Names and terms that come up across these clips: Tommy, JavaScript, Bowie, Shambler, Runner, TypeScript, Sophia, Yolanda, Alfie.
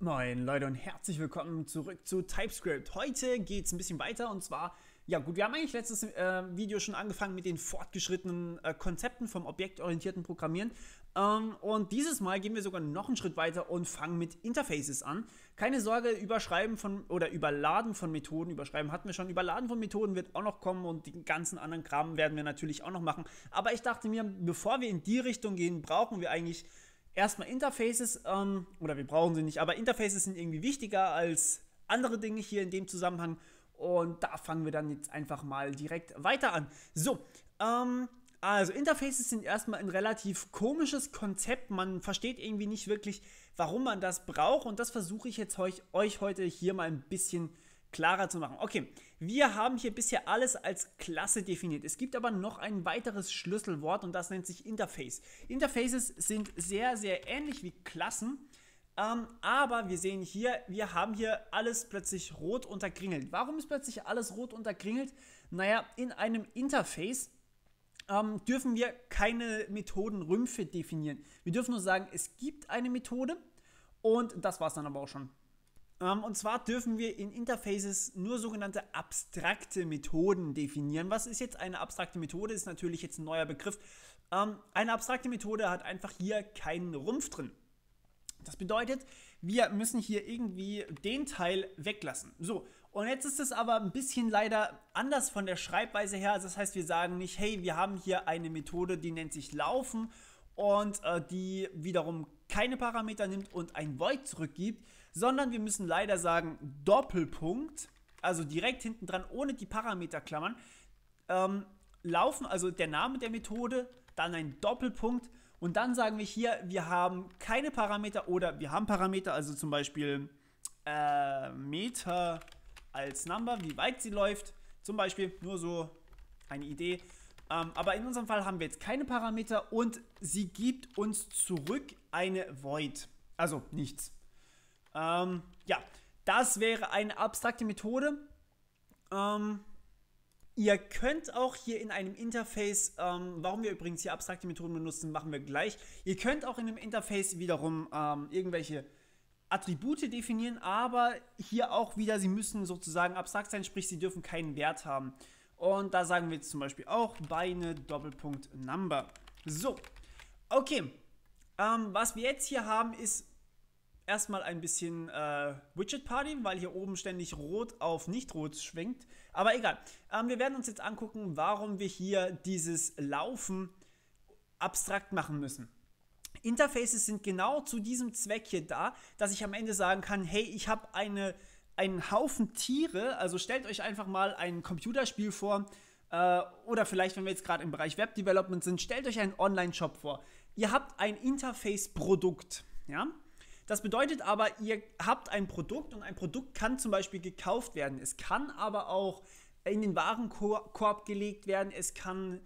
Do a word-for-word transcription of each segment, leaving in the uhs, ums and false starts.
Moin Leute und herzlich willkommen zurück zu TypeScript. Heute geht es ein bisschen weiter und zwar, ja gut, wir haben eigentlich letztes äh, Video schon angefangen mit den fortgeschrittenen äh, Konzepten vom objektorientierten Programmieren ähm, und dieses Mal gehen wir sogar noch einen Schritt weiter und fangen mit Interfaces an. Keine Sorge, Überschreiben von oder Überladen von Methoden, Überschreiben hatten wir schon, Überladen von Methoden wird auch noch kommen und den ganzen anderen Kram werden wir natürlich auch noch machen. Aber ich dachte mir, bevor wir in die Richtung gehen, brauchen wir eigentlich erstmal Interfaces, ähm, oder wir brauchen sie nicht, aber Interfaces sind irgendwie wichtiger als andere Dinge hier in dem Zusammenhang und da fangen wir dann jetzt einfach mal direkt weiter an. So, ähm, also Interfaces sind erstmal ein relativ komisches Konzept, man versteht irgendwie nicht wirklich, warum man das braucht und das versuche ich jetzt euch, euch heute hier mal ein bisschen klarer zu machen. Okay, wir haben hier bisher alles als Klasse definiert. Es gibt aber noch ein weiteres Schlüsselwort und das nennt sich Interface. Interfaces sind sehr, sehr ähnlich wie Klassen, ähm, aber wir sehen hier, wir haben hier alles plötzlich rot unterkringelt. Warum ist plötzlich alles rot unterkringelt? Naja, in einem Interface ähm, dürfen wir keine Methodenrümpfe definieren. Wir dürfen nur sagen, es gibt eine Methode und das war es dann aber auch schon. Und zwar dürfen wir in Interfaces nur sogenannte abstrakte Methoden definieren. Was ist jetzt eine abstrakte Methode? Ist natürlich jetzt ein neuer Begriff. Eine abstrakte Methode hat einfach hier keinen Rumpf drin. Das bedeutet, wir müssen hier irgendwie den Teil weglassen. So, und jetzt ist es aber ein bisschen leider anders von der Schreibweise her. Das heißt, wir sagen nicht, hey, wir haben hier eine Methode, die nennt sich Laufen und äh, die wiederum keine Parameter nimmt und ein Void zurückgibt, sondern wir müssen leider sagen Doppelpunkt, also direkt hinten dran ohne die Parameterklammern, ähm, laufen, also der Name der Methode, dann ein Doppelpunkt und dann sagen wir hier, wir haben keine Parameter oder wir haben Parameter, also zum Beispiel äh, Meter als Number, wie weit sie läuft, zum Beispiel, nur so eine Idee. Ähm, aber in unserem Fall haben wir jetzt keine Parameter und sie gibt uns zurück eine Void. Also nichts. Ähm, ja, das wäre eine abstrakte Methode. Ähm, ihr könnt auch hier in einem Interface, ähm, warum wir übrigens hier abstrakte Methoden benutzen, machen wir gleich. Ihr könnt auch in einem Interface wiederum ähm, irgendwelche Attribute definieren, aber hier auch wieder, sie müssen sozusagen abstrakt sein, sprich sie dürfen keinen Wert haben. Und da sagen wir jetzt zum Beispiel auch Beine, Doppelpunkt, Number. So, okay. Ähm, was wir jetzt hier haben, ist erstmal ein bisschen äh, Widget Party, weil hier oben ständig rot auf nicht rot schwenkt. Aber egal. Ähm, wir werden uns jetzt angucken, warum wir hier dieses Laufen abstrakt machen müssen. Interfaces sind genau zu diesem Zweck hier da, dass ich am Ende sagen kann, hey, ich habe eine... einen Haufen Tiere, also stellt euch einfach mal ein Computerspiel vor äh, oder vielleicht, wenn wir jetzt gerade im Bereich Web Development sind, stellt euch einen Online-Shop vor. Ihr habt ein Interface-Produkt, ja? Das bedeutet aber, ihr habt ein Produkt und ein Produkt kann zum Beispiel gekauft werden. Es kann aber auch in den Warenkorb gelegt werden, es kann,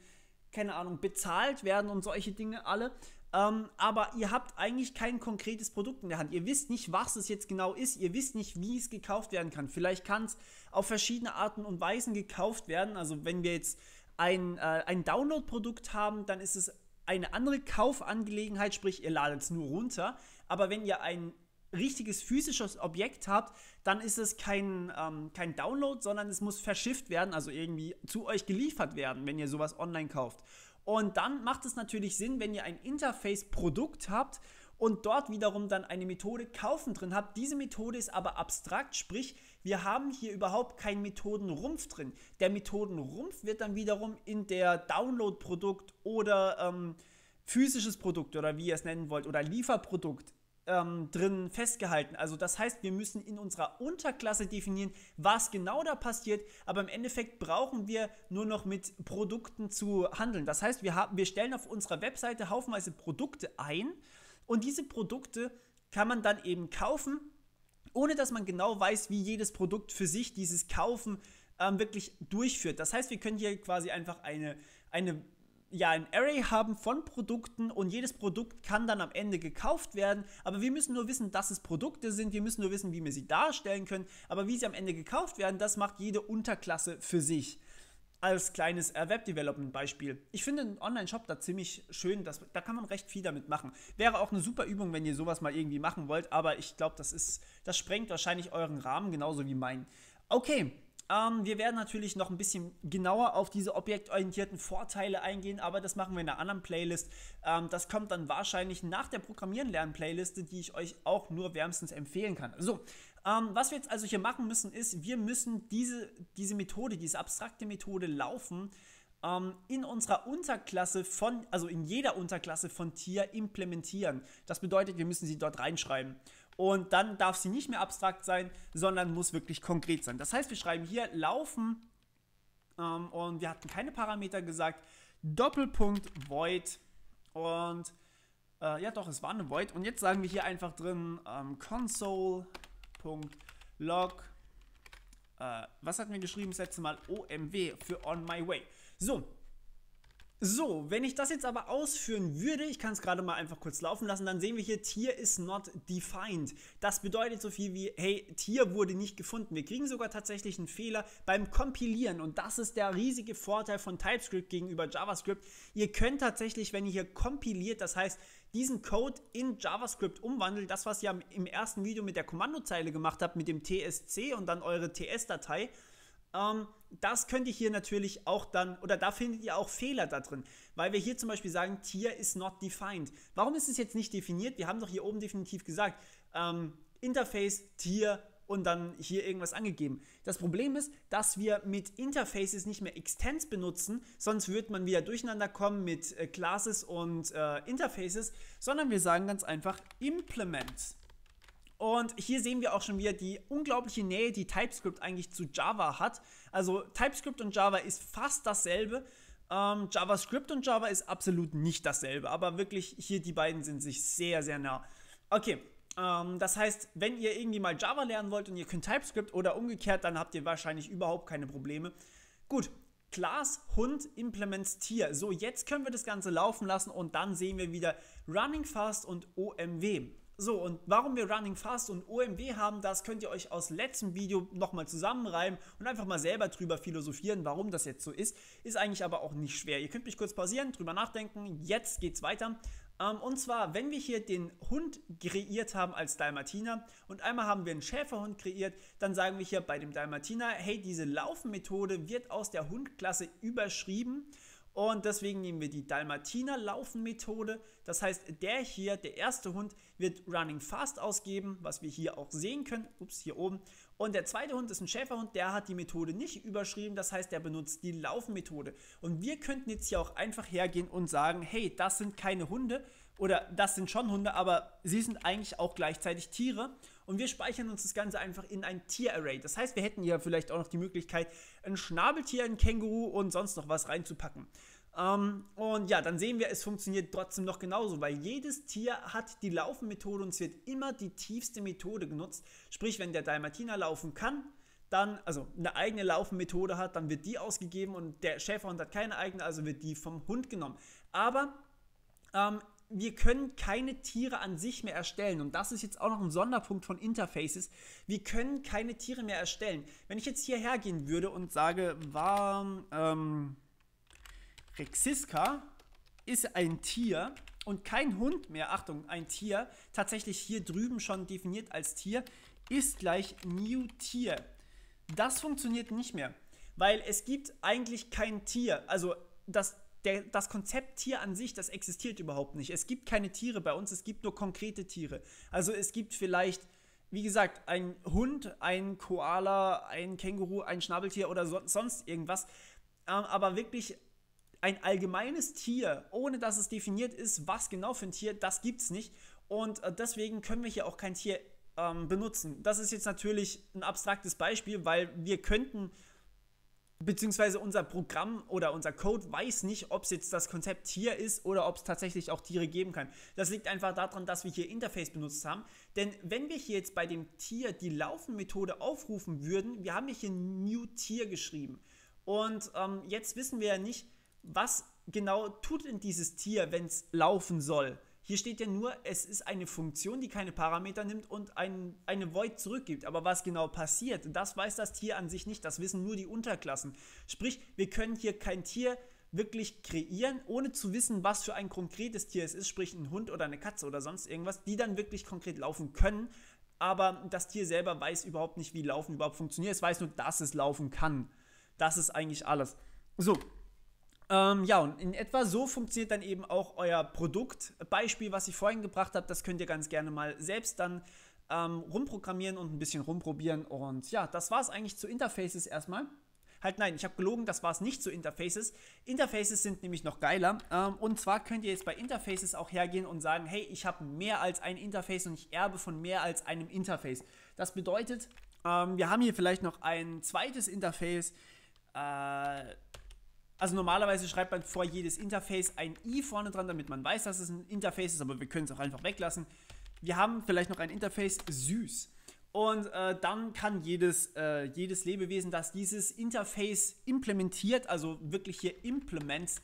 keine Ahnung, bezahlt werden und solche Dinge alle. Ähm, aber ihr habt eigentlich kein konkretes Produkt in der Hand. Ihr wisst nicht, was es jetzt genau ist. Ihr wisst nicht, wie es gekauft werden kann. Vielleicht kann es auf verschiedene Arten und Weisen gekauft werden. Also wenn wir jetzt ein, äh, ein Download-Produkt haben, dann ist es eine andere Kaufangelegenheit, sprich ihr ladet es nur runter. Aber wenn ihr ein richtiges physisches Objekt habt, dann ist es kein, ähm, kein Download, sondern es muss verschifft werden, also irgendwie zu euch geliefert werden, wenn ihr sowas online kauft. Und dann macht es natürlich Sinn, wenn ihr ein Interface-Produkt habt und dort wiederum dann eine Methode kaufen drin habt. Diese Methode ist aber abstrakt, sprich, wir haben hier überhaupt keinen Methodenrumpf drin. Der Methodenrumpf wird dann wiederum in der Download-Produkt oder ähm, physisches Produkt oder wie ihr es nennen wollt oder Lieferprodukt ähm, drin festgehalten. Also das heißt, wir müssen in unserer Unterklasse definieren, was genau da passiert, aber im Endeffekt brauchen wir nur noch mit Produkten zu handeln. Das heißt, wir haben, wir stellen auf unserer Webseite haufenweise Produkte ein und diese Produkte kann man dann eben kaufen, ohne dass man genau weiß, wie jedes Produkt für sich dieses Kaufen ähm, wirklich durchführt. Das heißt, wir können hier quasi einfach eine, eine ja, ein Array haben von Produkten und jedes Produkt kann dann am Ende gekauft werden, aber wir müssen nur wissen, dass es Produkte sind, wir müssen nur wissen, wie wir sie darstellen können, aber wie sie am Ende gekauft werden, das macht jede Unterklasse für sich. als kleines Web-Development-Beispiel. Ich finde einen Online-Shop da ziemlich schön, das, da kann man recht viel damit machen. Wäre auch eine super Übung, wenn ihr sowas mal irgendwie machen wollt, aber ich glaube, das ist, das sprengt wahrscheinlich euren Rahmen, genauso wie meinen. Okay, ähm, wir werden natürlich noch ein bisschen genauer auf diese objektorientierten Vorteile eingehen, aber das machen wir in einer anderen Playlist. Ähm, das kommt dann wahrscheinlich nach der Programmieren-Lernen-Playliste, die ich euch auch nur wärmstens empfehlen kann. So. Ähm, was wir jetzt also hier machen müssen, ist, wir müssen diese, diese Methode, diese abstrakte Methode laufen, ähm, in unserer Unterklasse von, also in jeder Unterklasse von Tier implementieren. Das bedeutet, wir müssen sie dort reinschreiben. Und dann darf sie nicht mehr abstrakt sein, sondern muss wirklich konkret sein. Das heißt, wir schreiben hier laufen, ähm, und wir hatten keine Parameter gesagt, Doppelpunkt void und, äh, ja doch, es war eine void. Und jetzt sagen wir hier einfach drin, ähm, console log, äh, was hatten wir geschrieben das letzte Mal? O M W für on my way. So, so wenn ich das jetzt aber ausführen würde, ich kann es gerade mal einfach kurz laufen lassen, dann sehen wir hier, Tier is not defined. Das bedeutet so viel wie, hey, Tier wurde nicht gefunden. Wir kriegen sogar tatsächlich einen Fehler beim Kompilieren und das ist der riesige Vorteil von TypeScript gegenüber JavaScript. Ihr könnt tatsächlich, wenn ihr hier kompiliert, das heißt, diesen Code in JavaScript umwandeln, das, was ihr im ersten Video mit der Kommandozeile gemacht habt, mit dem T S C und dann eure T S-Datei, ähm, das könnt ihr hier natürlich auch dann, oder da findet ihr auch Fehler da drin, weil wir hier zum Beispiel sagen, Tier is not defined. Warum ist es jetzt nicht definiert? Wir haben doch hier oben definitiv gesagt, ähm, Interface, Tier und dann hier irgendwas angegeben. Das Problem ist, dass wir mit Interfaces nicht mehr Extents benutzen, sonst wird man wieder durcheinander kommen mit äh, Classes und äh, Interfaces, sondern wir sagen ganz einfach Implement. Und hier sehen wir auch schon wieder die unglaubliche Nähe, die TypeScript eigentlich zu Java hat. Also TypeScript und Java ist fast dasselbe. Ähm, JavaScript und Java ist absolut nicht dasselbe, aber wirklich hier die beiden sind sich sehr, sehr nah. Okay. Das heißt, wenn ihr irgendwie mal Java lernen wollt und ihr könnt TypeScript oder umgekehrt, dann habt ihr wahrscheinlich überhaupt keine Probleme. Gut, Class Hund implements Tier. So, jetzt können wir das Ganze laufen lassen und dann sehen wir wieder Running Fast und O M W. So, und warum wir Running Fast und O M W haben, das könnt ihr euch aus letztem Video nochmal zusammenreiben und einfach mal selber drüber philosophieren, warum das jetzt so ist. Ist eigentlich aber auch nicht schwer. Ihr könnt mich kurz pausieren, drüber nachdenken. Jetzt geht's weiter. Und zwar, wenn wir hier den Hund kreiert haben als Dalmatiner und einmal haben wir einen Schäferhund kreiert, dann sagen wir hier bei dem Dalmatiner, hey, diese Laufen-Methode wird aus der Hund-Klasse überschrieben und deswegen nehmen wir die Dalmatiner-Laufen-Methode. Das heißt, der hier, der erste Hund, wird Running Fast ausgeben, was wir hier auch sehen können. Ups, hier oben. Und der zweite Hund ist ein Schäferhund, der hat die Methode nicht überschrieben, das heißt, der benutzt die Laufen-Methode. Und wir könnten jetzt hier auch einfach hergehen und sagen, hey, das sind keine Hunde oder das sind schon Hunde, aber sie sind eigentlich auch gleichzeitig Tiere. Und wir speichern uns das Ganze einfach in ein Tier-Array. Das heißt, wir hätten hier vielleicht auch noch die Möglichkeit, ein Schnabeltier, ein Känguru und sonst noch was reinzupacken. Um, und ja, dann sehen wir, es funktioniert trotzdem noch genauso, weil jedes Tier hat die Laufen-Methode und es wird immer die tiefste Methode genutzt. Sprich, wenn der Dalmatiner laufen kann, dann, also eine eigene Laufen-Methode hat, dann wird die ausgegeben und der Schäferhund hat keine eigene, also wird die vom Hund genommen. Aber ähm, wir können keine Tiere an sich mehr erstellen und das ist jetzt auch noch ein Sonderpunkt von Interfaces. Wir können keine Tiere mehr erstellen. Wenn ich jetzt hierher gehen würde und sage, war, ähm, Rexiska ist ein Tier und kein Hund mehr, Achtung, ein Tier, tatsächlich hier drüben schon definiert als Tier, ist gleich New Tier. Das funktioniert nicht mehr, weil es gibt eigentlich kein Tier, also das, der, das Konzept Tier an sich, das existiert überhaupt nicht. Es gibt keine Tiere bei uns, es gibt nur konkrete Tiere. Also es gibt vielleicht, wie gesagt, ein Hund, ein Koala, ein Känguru, ein Schnabeltier oder so, sonst irgendwas, ähm, aber wirklich ein allgemeines Tier, ohne dass es definiert ist, was genau für ein Tier, das gibt es nicht. Und deswegen können wir hier auch kein Tier ähm, benutzen. Das ist jetzt natürlich ein abstraktes Beispiel, weil wir könnten, beziehungsweise unser Programm oder unser Code weiß nicht, ob es jetzt das Konzept Tier ist oder ob es tatsächlich auch Tiere geben kann. Das liegt einfach daran, dass wir hier Interface benutzt haben. Denn wenn wir hier jetzt bei dem Tier die Laufen-Methode aufrufen würden, wir haben hier New Tier geschrieben. Und ähm, jetzt wissen wir ja nicht, was genau tut denn dieses Tier, wenn es laufen soll? Hier steht ja nur, es ist eine Funktion, die keine Parameter nimmt und ein, eine Void zurückgibt. Aber was genau passiert, das weiß das Tier an sich nicht. Das wissen nur die Unterklassen. Sprich, wir können hier kein Tier wirklich kreieren, ohne zu wissen, was für ein konkretes Tier es ist, sprich ein Hund oder eine Katze oder sonst irgendwas, die dann wirklich konkret laufen können, aber das Tier selber weiß überhaupt nicht, wie Laufen überhaupt funktioniert, es weiß nur, dass es laufen kann. Das ist eigentlich alles. So, ähm, ja, und in etwa so funktioniert dann eben auch euer Produktbeispiel, was ich vorhin gebracht habe. Das könnt ihr ganz gerne mal selbst dann ähm, rumprogrammieren und ein bisschen rumprobieren. Und ja, das war es eigentlich zu Interfaces erstmal. Halt nein, ich habe gelogen, das war es nicht zu Interfaces. Interfaces sind nämlich noch geiler. Ähm, und zwar könnt ihr jetzt bei Interfaces auch hergehen und sagen, hey, ich habe mehr als ein Interface und ich erbe von mehr als einem Interface. Das bedeutet, ähm, wir haben hier vielleicht noch ein zweites Interface. Äh, also normalerweise schreibt man vor jedes Interface ein i vorne dran, damit man weiß, dass es ein Interface ist, aber wir können es auch einfach weglassen. Wir haben vielleicht noch ein Interface süß. Und äh, dann kann jedes, äh, jedes Lebewesen, das dieses Interface implementiert, also wirklich hier Implements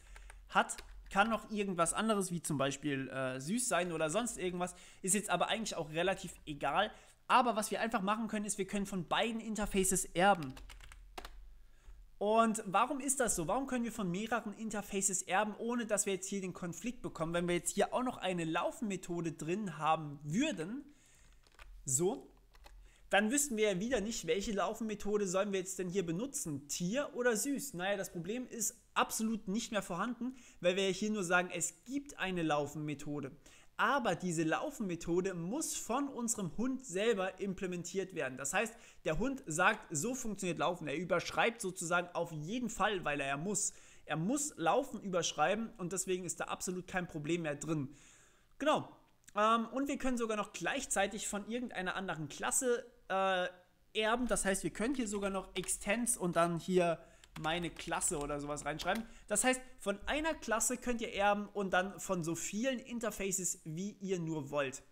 hat, kann noch irgendwas anderes, wie zum Beispiel äh, süß sein oder sonst irgendwas, ist jetzt aber eigentlich auch relativ egal. Aber was wir einfach machen können, ist, wir können von beiden Interfaces erben. Und warum ist das so? Warum können wir von mehreren Interfaces erben, ohne dass wir jetzt hier den Konflikt bekommen? Wenn wir jetzt hier auch noch eine Laufen-Methode drin haben würden, so... dann wüssten wir ja wieder nicht, welche Laufen-Methode sollen wir jetzt denn hier benutzen, Tier oder süß? Naja, das Problem ist absolut nicht mehr vorhanden, weil wir hier nur sagen, es gibt eine Laufen-Methode. Aber diese Laufen-Methode muss von unserem Hund selber implementiert werden. Das heißt, der Hund sagt, so funktioniert Laufen. Er überschreibt sozusagen auf jeden Fall, weil er ja muss. Er muss Laufen überschreiben und deswegen ist da absolut kein Problem mehr drin. Genau. Und wir können sogar noch gleichzeitig von irgendeiner anderen Klasse Äh, erben, das heißt, wir können hier sogar noch Extends und dann hier meine Klasse oder sowas reinschreiben. Das heißt, von einer Klasse könnt ihr erben und dann von so vielen Interfaces, wie ihr nur wollt.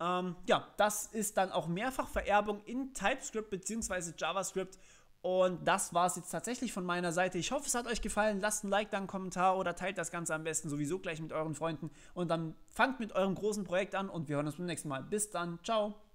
Ähm, ja, das ist dann auch Mehrfachvererbung in TypeScript bzw. JavaScript. Und das war es jetzt tatsächlich von meiner Seite. Ich hoffe, es hat euch gefallen. Lasst ein Like, dann einen Kommentar oder teilt das Ganze am besten sowieso gleich mit euren Freunden. Und dann fangt mit eurem großen Projekt an und wir hören uns beim nächsten Mal. Bis dann, ciao!